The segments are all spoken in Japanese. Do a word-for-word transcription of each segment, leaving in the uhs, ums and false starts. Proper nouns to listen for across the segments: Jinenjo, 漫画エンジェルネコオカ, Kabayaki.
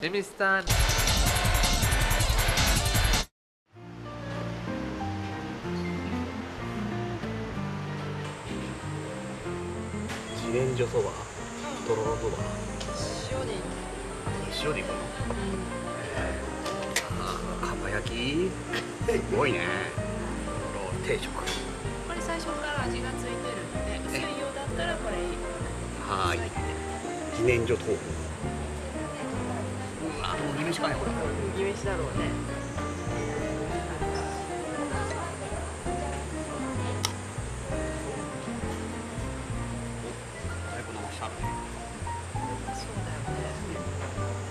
レミスさん、自然薯そば、とろろそば、塩でいい、塩でいいかな、うん、あー、かば焼きすごいね、とろろ定食、これ最初から味がついてるので、薄いようだったらこれいい、はーい、自然薯豆腐、麦飯かね、これ麦飯だろうね。だいぶ伸ばしたね。そうだよね。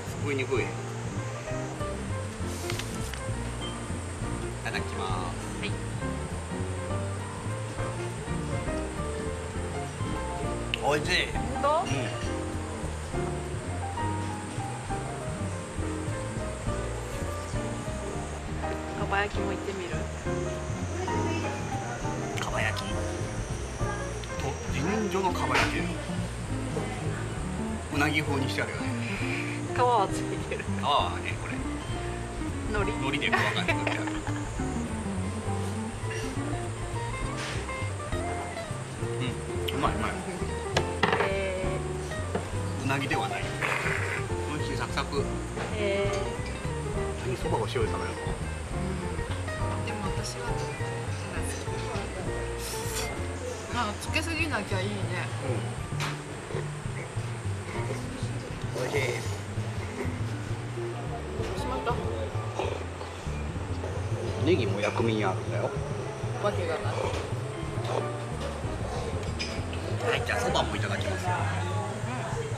すごい鈍い。いただきます。はい。おいしい。本当？うん。かば焼きも行ってみる。かば焼き。と、自然薯のかば焼き。うなぎ風にしてあるよね。皮はついてる。皮はね、これ。海苔。海苔で細かく塗ってある。うん、うまい、うまい。ええー。うなぎではない。美味しい、サクサク。ええー。何そばが塩で食べるの。まあ、つけすぎなきゃいいね。うん、おいしい。しまった。ネギも薬味にあるんだよ。わけがない。はい、じゃあそばもいただきます。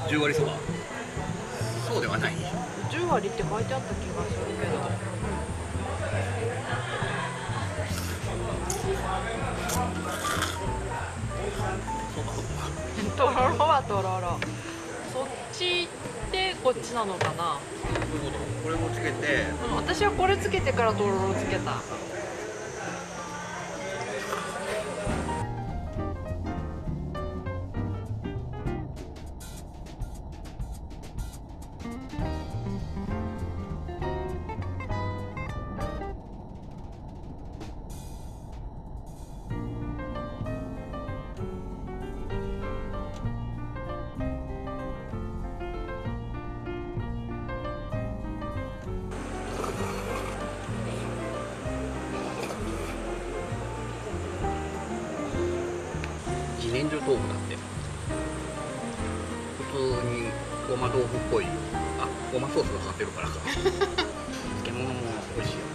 十割そば。そうではない。十割って書いてあった気がするけど。うん、とろろはとろろ。そっちでこっちなのかな。そういうこと。これもつけて。うん、私はこれつけてからとろろつけた。自然薯豆腐だって普通にごま豆腐っぽい、あ、ごまソースがかかってるからか漬物も美味しいよね。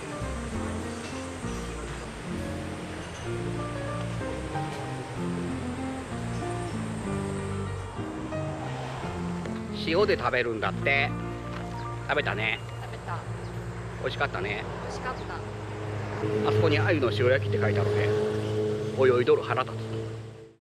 塩で食べるんだって。食べたね。食べた。美味しかったね。美味しかった。あそこに鮎の塩焼きって書いてあるね。泳いどる腹立つ。